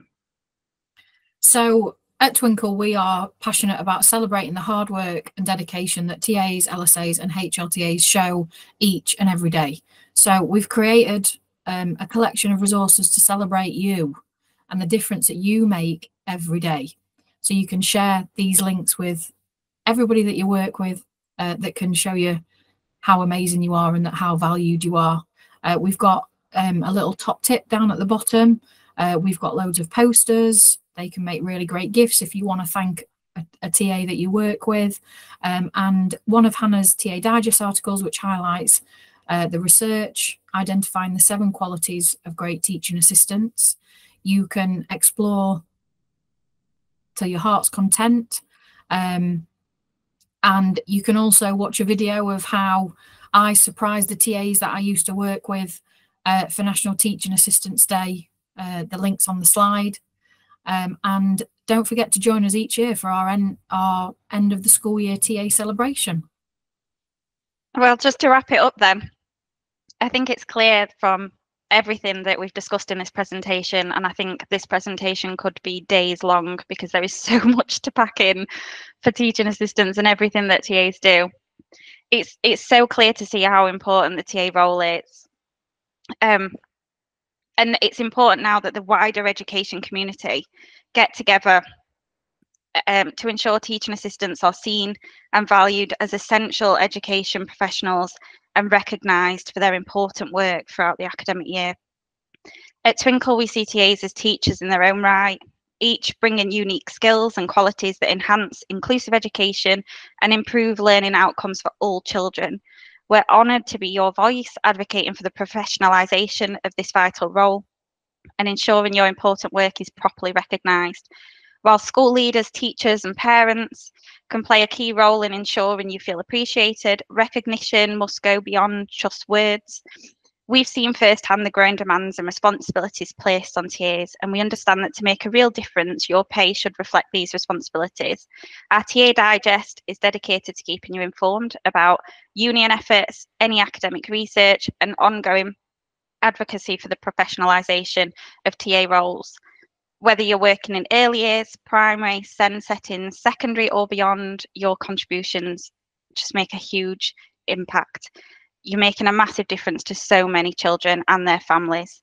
So At Twinkl, we are passionate about celebrating the hard work and dedication that TAs, LSAs and HLTAs show each and every day. So we've created a collection of resources to celebrate you and the difference that you make every day. So you can share these links with everybody that you work with that can show you how amazing you are and that how valued you are. We've got a little top tip down at the bottom. We've got loads of posters. They can make really great gifts if you want to thank a TA that you work with. And one of Hannah's TA Digest articles, which highlights the research identifying the 7 qualities of great teaching assistants. You can explore till your heart's content. And you can also watch a video of how I surprised the TAs that I used to work with for National Teaching Assistance Day. The link's on the slide. And don't forget to join us each year for our end of the school year TA celebration. Well, just to wrap it up then, I think it's clear from everything that we've discussed in this presentation, and I think this presentation could be days long because there is so much to pack in for teaching assistants and everything that TAs do. It's so clear to see how important the TA role is. And it's important now that the wider education community get together to ensure teaching assistants are seen and valued as essential education professionals and recognised for their important work throughout the academic year. At Twinkl, we see TAs as teachers in their own right, each bringing unique skills and qualities that enhance inclusive education and improve learning outcomes for all children. We're honoured to be your voice, advocating for the professionalisation of this vital role and ensuring your important work is properly recognised. While school leaders, teachers and parents can play a key role in ensuring you feel appreciated, recognition must go beyond just words. We've seen firsthand the growing demands and responsibilities placed on TAs, and we understand that to make a real difference, your pay should reflect these responsibilities. Our TA Digest is dedicated to keeping you informed about union efforts, any academic research and ongoing advocacy for the professionalisation of TA roles. Whether you're working in early years, primary, SEND settings, secondary or beyond, your contributions just make a huge impact. You're making a massive difference to so many children and their families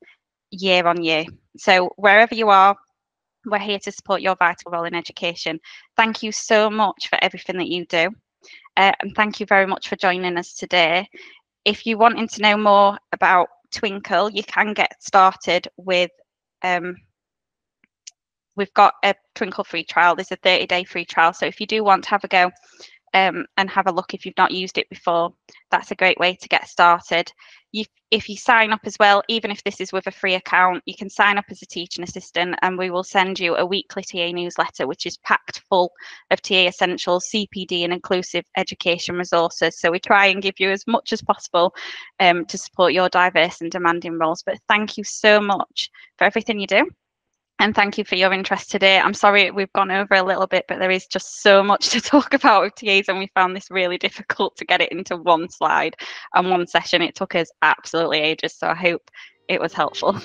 year on year. So wherever you are, we're here to support your vital role in education. Thank you so much for everything that you do. And thank you very much for joining us today. If you wanted to know more about Twinkl, you can get started with we've got a Twinkl free trial. There's a 30-day free trial. So if you do want to have a go and have a look, if you've not used it before, that's a great way to get started. If you sign up as well, even if this is with a free account, you can sign up as a teaching assistant and we will send you a weekly TA newsletter, which is packed full of TA essentials, CPD and inclusive education resources. So we try and give you as much as possible to support your diverse and demanding roles. But thank you so much for everything you do. And thank you for your interest today. I'm sorry we've gone over a little bit, but there is just so much to talk about with TAs, and we found this really difficult to get it into one slide and one session. It took us absolutely ages, so I hope it was helpful.